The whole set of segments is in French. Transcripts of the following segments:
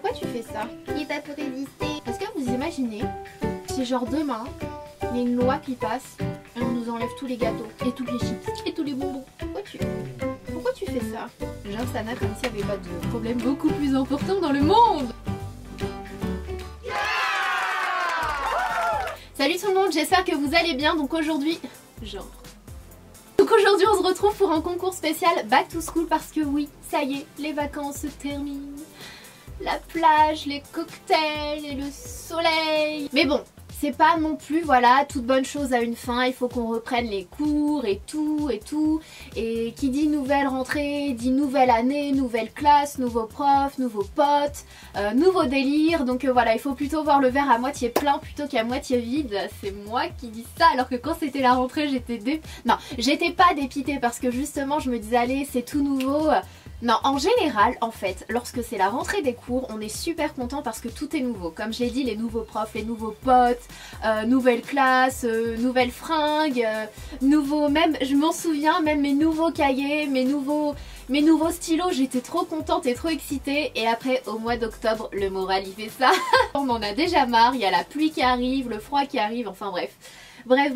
pourquoi tu fais ça? Il va pour résister. Est-ce que vous imaginez, si genre demain, il y a une loi qui passe et on nous enlève tous les gâteaux et toutes les chips et tous les bonbons? Pourquoi tu fais ça? Genre Sana comme s'il n'y avait pas de problème beaucoup plus important dans le monde. Salut tout le monde, j'espère que vous allez bien. Donc aujourd'hui on se retrouve pour un concours spécial Back to School parce que oui, ça y est, les vacances se terminent. La plage, les cocktails et le soleil. Mais bon, c'est pas non plus, voilà, toute bonne chose à une fin, il faut qu'on reprenne les cours et tout et tout. Et qui dit nouvelle rentrée, dit nouvelle année, nouvelle classe, nouveaux profs, nouveaux potes, nouveaux délires. Donc voilà, il faut plutôt voir le verre à moitié plein plutôt qu'à moitié vide. C'est moi qui dis ça, alors que quand c'était la rentrée j'étais j'étais pas dépitée parce que justement je me disais allez c'est tout nouveau. Non, en général, en fait, lorsque c'est la rentrée des cours, on est super content parce que tout est nouveau. Comme je l'ai dit, les nouveaux profs, les nouveaux potes, nouvelle classe, nouvelles fringues, nouveaux... Même, je m'en souviens, même mes nouveaux cahiers, mes nouveaux stylos, j'étais trop contente et trop excitée. Et après, au mois d'octobre, le moral, il fait ça. On en a déjà marre, il y a la pluie qui arrive, le froid qui arrive, enfin bref. Bref,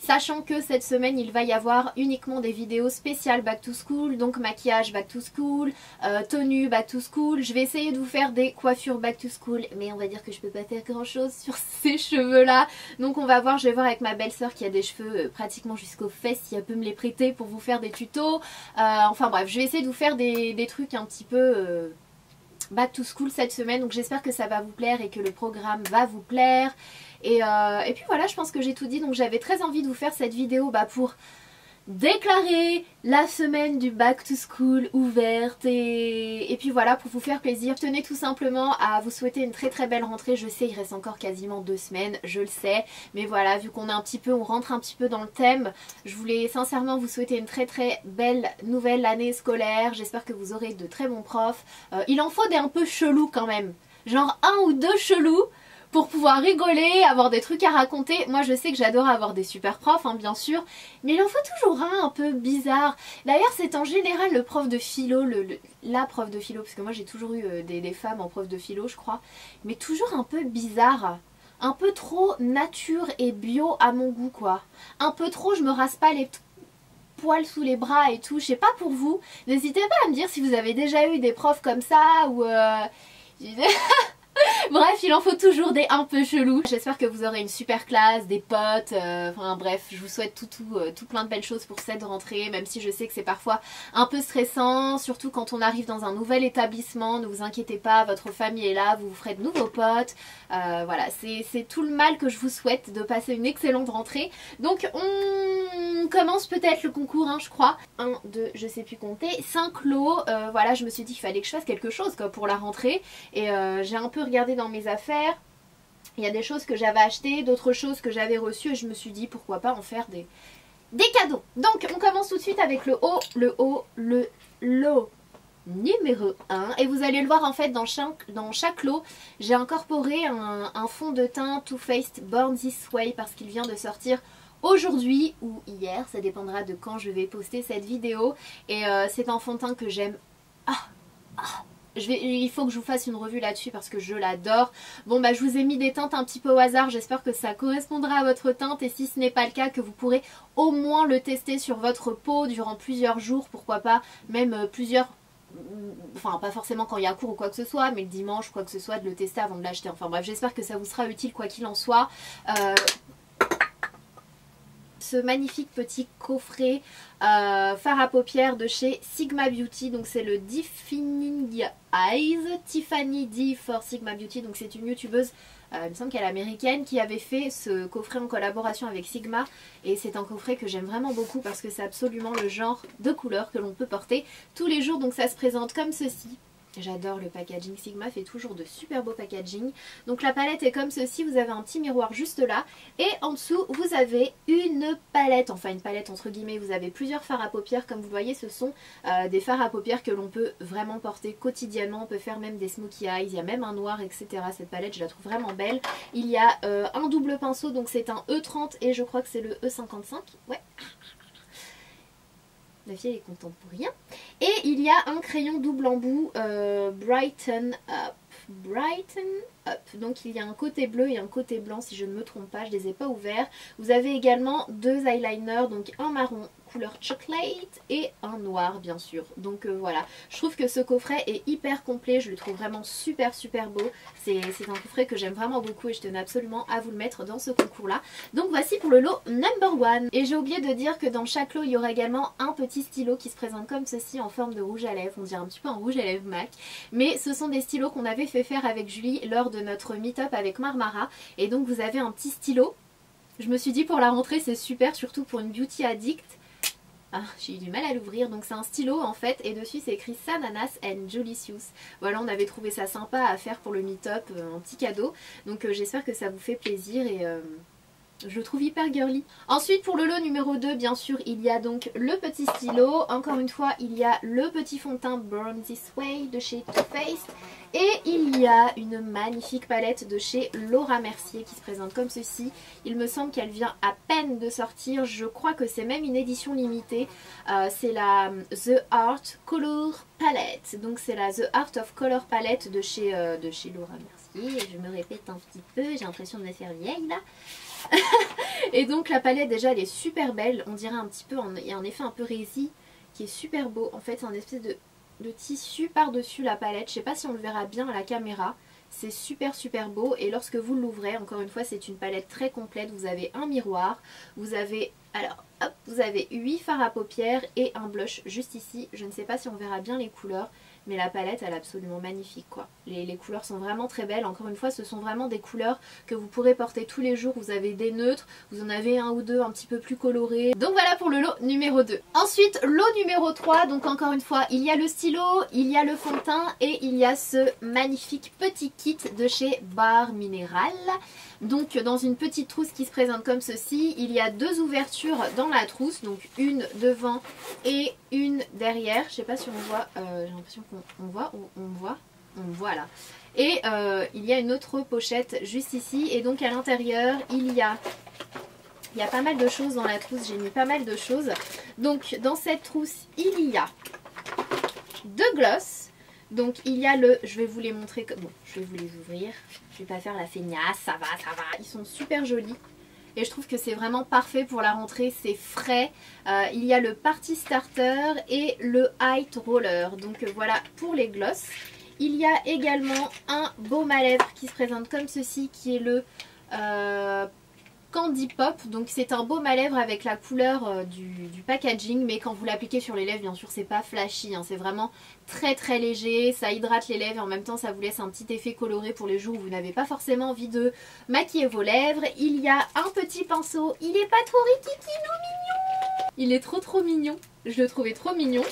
sachant que cette semaine il va y avoir uniquement des vidéos spéciales back to school, donc maquillage back to school, tenue back to school. Je vais essayer de vous faire des coiffures back to school, mais on va dire que je peux pas faire grand chose sur ces cheveux là. Donc on va voir, je vais voir avec ma belle-sœur qui a des cheveux pratiquement jusqu'aux fesses, si elle peut me les prêter pour vous faire des tutos. Enfin bref, je vais essayer de vous faire des trucs un petit peu... back to school cette semaine, donc j'espère que ça va vous plaire et que le programme va vous plaire et puis voilà, je pense que j'ai tout dit. Donc j'avais très envie de vous faire cette vidéo pour déclarer la semaine du back to school ouverte et puis voilà, pour vous faire plaisir. Je tenais tout simplement à vous souhaiter une très très belle rentrée. Je sais, il reste encore quasiment 2 semaines, je le sais, mais voilà, vu qu'on est un petit peu, on rentre un petit peu dans le thème, je voulais sincèrement vous souhaiter une très très belle nouvelle année scolaire. J'espère que vous aurez de très bons profs. Il en faut des un peu chelous quand même, genre 1 ou 2 chelous pour pouvoir rigoler, avoir des trucs à raconter. Moi je sais que j'adore avoir des super profs, hein, bien sûr, mais il en faut toujours un peu bizarre. D'ailleurs c'est en général le prof de philo, la prof de philo, parce que moi j'ai toujours eu des femmes en prof de philo je crois, mais toujours un peu bizarre, un peu trop nature et bio à mon goût quoi. Un peu trop, je me rase pas les poils sous les bras et tout, je sais pas pour vous. N'hésitez pas à me dire si vous avez déjà eu des profs comme ça ou... Bref, il en faut toujours des un peu chelous. J'espère que vous aurez une super classe, des potes, enfin bref, je vous souhaite tout plein de belles choses pour cette rentrée, même si je sais que c'est parfois un peu stressant, surtout quand on arrive dans un nouvel établissement. Ne vous inquiétez pas, votre famille est là, vous vous ferez de nouveaux potes, voilà, c'est tout le mal que je vous souhaite, de passer une excellente rentrée. Donc on commence peut-être le concours, hein, je crois. 1, 2, je sais plus compter, 5 lots, voilà, je me suis dit qu'il fallait que je fasse quelque chose quoi, pour la rentrée, et j'ai un peu regarder dans mes affaires, il y a des choses que j'avais achetées, d'autres choses que j'avais reçues et je me suis dit pourquoi pas en faire des cadeaux. Donc on commence tout de suite avec le lot numéro 1 et vous allez le voir en fait dans chaque lot j'ai incorporé un fond de teint Too Faced Born This Way parce qu'il vient de sortir aujourd'hui ou hier, ça dépendra de quand je vais poster cette vidéo, et c'est un fond de teint que j'aime. Il faut que je vous fasse une revue là-dessus parce que je l'adore. Bon bah je vous ai mis des teintes un petit peu au hasard, j'espère que ça correspondra à votre teinte et si ce n'est pas le cas que vous pourrez au moins le tester sur votre peau durant plusieurs jours, pourquoi pas, même plusieurs... Enfin pas forcément quand il y a cours ou quoi que ce soit, mais le dimanche quoi que ce soit, de le tester avant de l'acheter. Enfin bref, j'espère que ça vous sera utile quoi qu'il en soit. Ce magnifique petit coffret fard à paupières de chez Sigma Beauty, donc c'est le Defining Eyes Tiffany D for Sigma Beauty, donc c'est une youtubeuse, il me semble qu'elle est américaine, qui avait fait ce coffret en collaboration avec Sigma, et c'est un coffret que j'aime vraiment beaucoup parce que c'est absolument le genre de couleur que l'on peut porter tous les jours. Donc ça se présente comme ceci. J'adore le packaging, Sigma fait toujours de super beaux packaging. Donc la palette est comme ceci, vous avez un petit miroir juste là et en dessous vous avez une palette, enfin une palette entre guillemets, vous avez plusieurs fards à paupières. Comme vous voyez ce sont des fards à paupières que l'on peut vraiment porter quotidiennement, on peut faire même des smokey eyes, il y a même un noir etc. Cette palette je la trouve vraiment belle. Il y a un double pinceau, donc c'est un E30 et je crois que c'est le E55, ouais. La fille elle est contente pour rien. Et il y a un crayon double embout Brighten Up. Donc il y a un côté bleu et un côté blanc si je ne me trompe pas, je les ai pas ouverts. Vous avez également deux eyeliners, donc un marron couleur chocolate et un noir bien sûr. Donc voilà, je trouve que ce coffret est hyper complet, je le trouve vraiment super beau. C'est un coffret que j'aime vraiment beaucoup et je tenais absolument à vous le mettre dans ce concours là. Donc voici pour le lot number 1. Et j'ai oublié de dire que dans chaque lot il y aura également un petit stylo qui se présente comme ceci en forme de rouge à lèvres. On dirait un petit peu un rouge à lèvres MAC. Mais ce sont des stylos qu'on avait fait faire avec Julie lors de notre meet-up avec Marmara. Et donc vous avez un petit stylo. Je me suis dit pour la rentrée c'est super, surtout pour une beauty addict. Ah, j'ai eu du mal à l'ouvrir, donc c'est un stylo en fait et dessus c'est écrit Sananas and Julicious. Voilà, on avait trouvé ça sympa à faire pour le meet-up, un petit cadeau. Donc j'espère que ça vous fait plaisir et je le trouve hyper girly. Ensuite pour le lot numéro 2 bien sûr il y a donc le petit stylo. Encore une fois il y a le petit fond de teint Born This Way de chez Too Faced. Et il y a une magnifique palette de chez Laura Mercier qui se présente comme ceci. Il me semble qu'elle vient à peine de sortir. Je crois que c'est même une édition limitée. C'est la The Art Color Palette. Donc c'est la The Art of Color Palette de chez Laura Mercier. Je me répète un petit peu, j'ai l'impression de me faire vieille là. Et donc la palette déjà elle est super belle. On dirait un petit peu, il y a un effet un peu rési qui est super beau. En fait c'est un espèce de tissu par-dessus la palette, je sais pas si on le verra bien à la caméra, c'est super beau et lorsque vous l'ouvrez, encore une fois c'est une palette très complète, vous avez un miroir, vous avez, alors hop, vous avez 8 fards à paupières et un blush juste ici, je ne sais pas si on verra bien les couleurs mais la palette elle est absolument magnifique quoi, les couleurs sont vraiment très belles, encore une fois ce sont vraiment des couleurs que vous pourrez porter tous les jours, vous avez des neutres, vous en avez un ou deux un petit peu plus colorés, donc voilà pour le lot numéro 2. Ensuite lot numéro 3, donc encore une fois il y a le stylo, il y a le fond de teint et il y a ce magnifique petit kit de chez bareMinerals. Donc dans une petite trousse qui se présente comme ceci, il y a deux ouvertures dans la trousse, donc une devant et une derrière. Je sais pas si on voit, j'ai l'impression qu'on voit, on voit là. Et il y a une autre pochette juste ici et donc à l'intérieur il y a pas mal de choses dans la trousse, j'ai mis pas mal de choses. Donc dans cette trousse il y a deux gloss. Donc il y a le, je vais vous les montrer, bon je vais vous les ouvrir, je vais pas faire la feignasse, ça va, ils sont super jolis et je trouve que c'est vraiment parfait pour la rentrée, c'est frais, il y a le party starter et le high roller, donc voilà pour les gloss. Il y a également un baume à lèvres qui se présente comme ceci qui est le Candy Pop, donc c'est un baume à lèvres avec la couleur du packaging mais quand vous l'appliquez sur les lèvres bien sûr c'est pas flashy, hein, c'est vraiment très léger, ça hydrate les lèvres et en même temps ça vous laisse un petit effet coloré pour les jours où vous n'avez pas forcément envie de maquiller vos lèvres. Il y a un petit pinceau, il est pas trop rikikino mignon, il est trop mignon, je le trouvais trop mignon.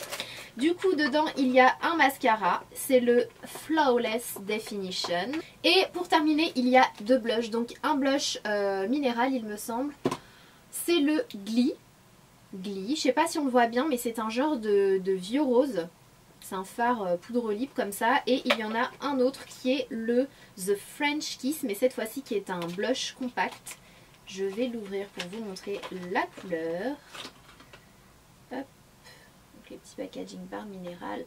Du coup dedans il y a un mascara, c'est le Flawless Definition. Et pour terminer il y a deux blushs, donc un blush minéral il me semble, c'est le Glee, je sais pas si on le voit bien mais c'est un genre de vieux rose, c'est un fard poudre libre comme ça. Et il y en a un autre qui est le The French Kiss mais cette fois-ci qui est un blush compact. Je vais l'ouvrir pour vous montrer la couleur. Hop. Les petits packaging bareMinerals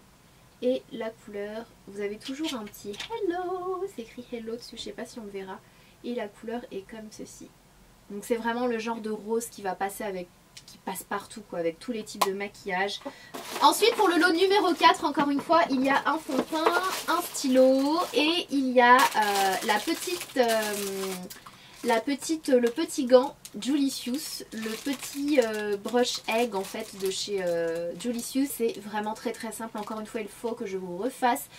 et la couleur, vous avez toujours un petit hello, c'est écrit hello dessus, je sais pas si on le verra, et la couleur est comme ceci, donc c'est vraiment le genre de rose qui va passer avec, qui passe partout quoi, avec tous les types de maquillage. Ensuite pour le lot numéro 4, encore une fois il y a un fond de teint, un stylo et il y a le petit gant Julicious, le petit brush egg en fait de chez Julicious. C'est vraiment très simple, encore une fois il faut que je vous refasse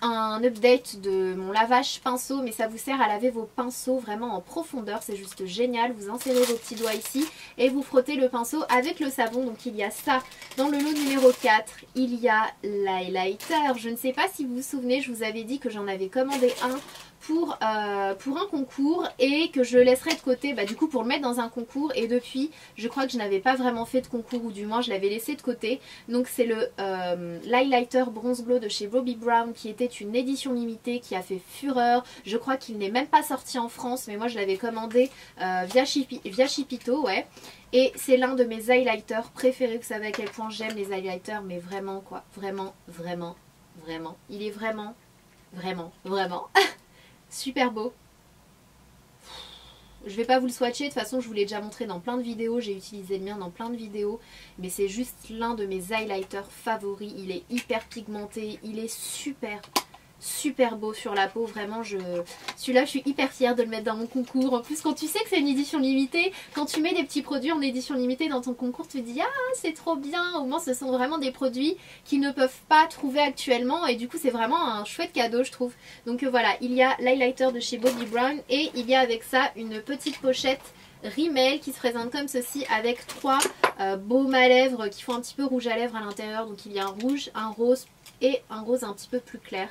un update de mon lavage pinceau mais ça vous sert à laver vos pinceaux vraiment en profondeur, c'est juste génial, vous insérez vos petits doigts ici et vous frottez le pinceau avec le savon, donc il y a ça dans le lot numéro 4, il y a l'highlighter, je ne sais pas si vous vous souvenez je vous avais dit que j'en avais commandé un pour un concours et que je laisserai de côté bah, du coup pour le mettre dans un concours. Et depuis je crois que je n'avais pas vraiment fait de concours, ou du moins je l'avais laissé de côté. Donc c'est le l'highlighter Bronze Glow de chez Bobbi Brown, qui était une édition limitée, qui a fait fureur. Je crois qu'il n'est même pas sorti en France, mais moi je l'avais commandé via Shipito, ouais. Et c'est l'un de mes highlighters préférés. Vous savez à quel point j'aime les highlighters, mais vraiment quoi, vraiment. Il est vraiment super beau. Je vais pas vous le swatcher, de toute façon je vous l'ai déjà montré dans plein de vidéos, j'ai utilisé le mien dans plein de vidéos, mais c'est juste l'un de mes highlighters favoris. Il est hyper pigmenté, il est super beau sur la peau, vraiment celui-là je suis hyper fière de le mettre dans mon concours. En plus quand tu sais que c'est une édition limitée, quand tu mets des petits produits en édition limitée dans ton concours, tu te dis ah c'est trop bien, au moins ce sont vraiment des produits qu'ils ne peuvent pas trouver actuellement, et du coup c'est vraiment un chouette cadeau je trouve. Donc voilà, il y a l'highlighter de chez Bobbi Brown, et il y a avec ça une petite pochette Rimmel qui se présente comme ceci, avec trois baumes à lèvres qui font un petit peu rouge à lèvres à l'intérieur. Donc il y a un rouge, un rose et un rose un petit peu plus clair.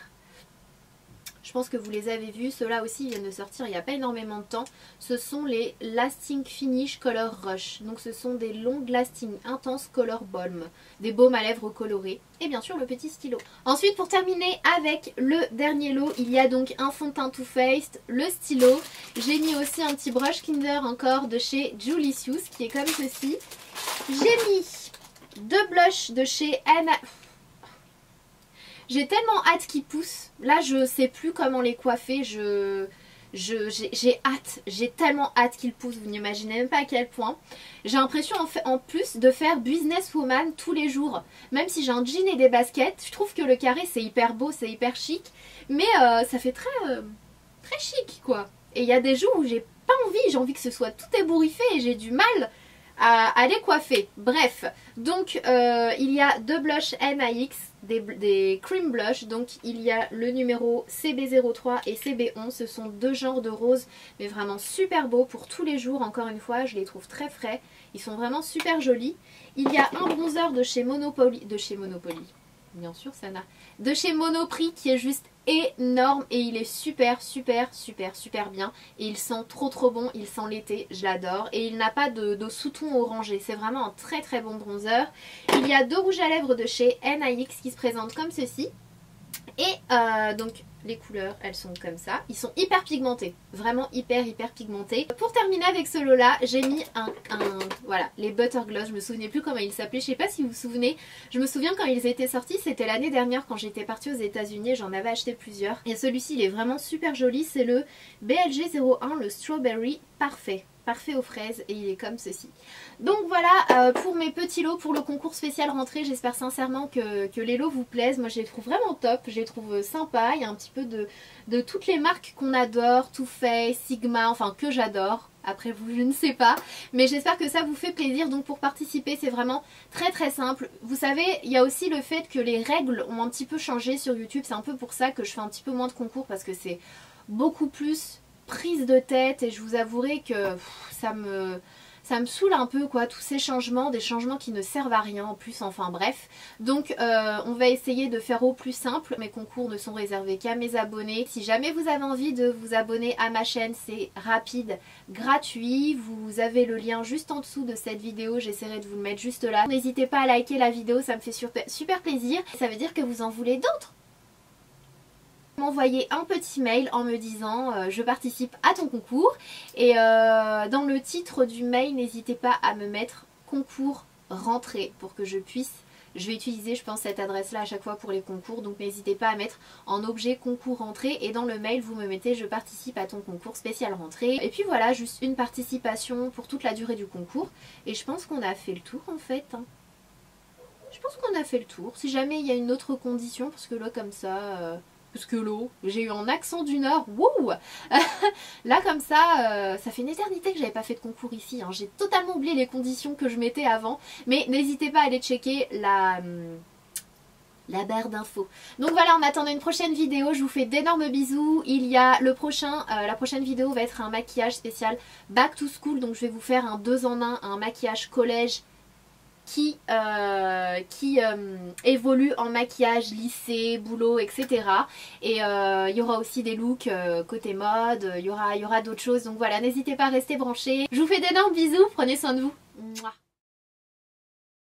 Je pense que vous les avez vus, ceux-là aussi viennent de sortir il n'y a pas énormément de temps. Ce sont les Lasting Finish Color Rush. Donc ce sont des longs lasting intense color balm, des baumes à lèvres colorés et bien sûr le petit stylo. Ensuite pour terminer avec le dernier lot, il y a donc un fond de teint Too Faced, le stylo. J'ai mis aussi un petit brush Kinder encore de chez Julicious qui est comme ceci. J'ai mis deux blushs de chez J'ai tellement hâte qu'ils poussent. Là, je sais plus comment les coiffer. J'ai hâte. J'ai tellement hâte qu'ils poussent. Vous n'imaginez même pas à quel point. J'ai l'impression en plus de faire businesswoman tous les jours. Même si j'ai un jean et des baskets, je trouve que le carré c'est hyper beau, c'est hyper chic. Mais ça fait très chic quoi. Et il y a des jours où j'ai pas envie. J'ai envie que ce soit tout ébouriffé et j'ai du mal à les coiffer. Bref. Donc il y a deux blushs NIX. Des cream blush, donc il y a le numéro CB03 et CB11, ce sont deux genres de roses mais vraiment super beaux pour tous les jours. Encore une fois je les trouve très frais, ils sont vraiment super jolis. Il y a un bronzer de chez Monoprix, bien sûr Sana, de chez Monoprix qui est juste énorme et il est super bien et il sent trop bon, il sent l'été, je l'adore, et il n'a pas de sous-ton orangé, c'est vraiment un très bon bronzer. Il y a deux rouges à lèvres de chez NIX qui se présentent comme ceci et donc les couleurs elles sont comme ça, ils sont hyper pigmentés, vraiment hyper pigmentés. Pour terminer avec ce lot là, j'ai mis voilà, les Butter Gloss, je me souvenais plus comment ils s'appelaient, je sais pas si vous vous souvenez, je me souviens quand ils étaient sortis, c'était l'année dernière quand j'étais partie aux États-Unis, j'en avais acheté plusieurs. Et celui-ci il est vraiment super joli, c'est le BLG01, le Strawberry Parfait. Parfait aux fraises, et il est comme ceci. Donc voilà pour mes petits lots pour le concours spécial rentrée. J'espère sincèrement que les lots vous plaisent. Moi je les trouve vraiment top, je les trouve sympas. Il y a un petit peu de toutes les marques qu'on adore, Too Faced, Sigma, enfin que j'adore. Après vous, je ne sais pas. Mais j'espère que ça vous fait plaisir. Donc pour participer, c'est vraiment très simple. Vous savez, il y a aussi le fait que les règles ont un petit peu changé sur YouTube. C'est un peu pour ça que je fais un petit peu moins de concours, parce que c'est beaucoup plus prise de tête, et je vous avouerai que ça me saoule un peu quoi, tous ces changements, des changements qui ne servent à rien en plus, enfin bref. Donc on va essayer de faire au plus simple. Mes concours ne sont réservés qu'à mes abonnés. Si jamais vous avez envie de vous abonner à ma chaîne, c'est rapide, gratuit, vous avez le lien juste en dessous de cette vidéo, j'essaierai de vous le mettre juste là. N'hésitez pas à liker la vidéo, ça me fait super plaisir, ça veut dire que vous en voulez d'autres. M'envoyer un petit mail en me disant je participe à ton concours, et dans le titre du mail n'hésitez pas à me mettre concours rentrée pour que je puisse, je vais utiliser je pense cette adresse là à chaque fois pour les concours, donc n'hésitez pas à mettre en objet concours rentrée, et dans le mail vous me mettez je participe à ton concours spécial rentrée. Et puis voilà, juste une participation pour toute la durée du concours, et je pense qu'on a fait le tour en fait. Je pense qu'on a fait le tour, si jamais il y a une autre condition, parce que là comme ça... Parce que l'eau, j'ai eu un accent du Nord, wow. Là comme ça, ça fait une éternité que j'avais pas fait de concours ici, hein. J'ai totalement oublié les conditions que je mettais avant, mais n'hésitez pas à aller checker la barre d'infos. Donc voilà, en attendant une prochaine vidéo, je vous fais d'énormes bisous. Il y a la prochaine vidéo va être un maquillage spécial Back to School, donc je vais vous faire un 2 en 1, un maquillage collège qui évolue en maquillage lycée, boulot, etc. Et il y aura aussi des looks côté mode, il y aura d'autres choses. Donc voilà, n'hésitez pas à rester branchés. Je vous fais d'énormes bisous, prenez soin de vous. Mouah.